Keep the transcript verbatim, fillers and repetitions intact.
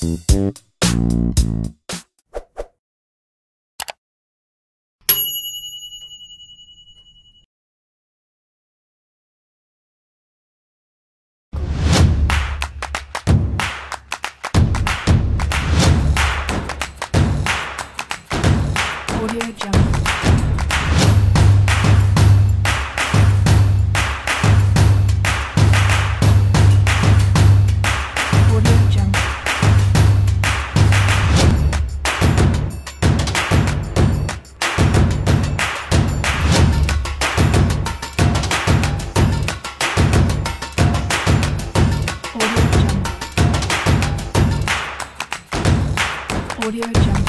Audio Jungle. Audio Jungle.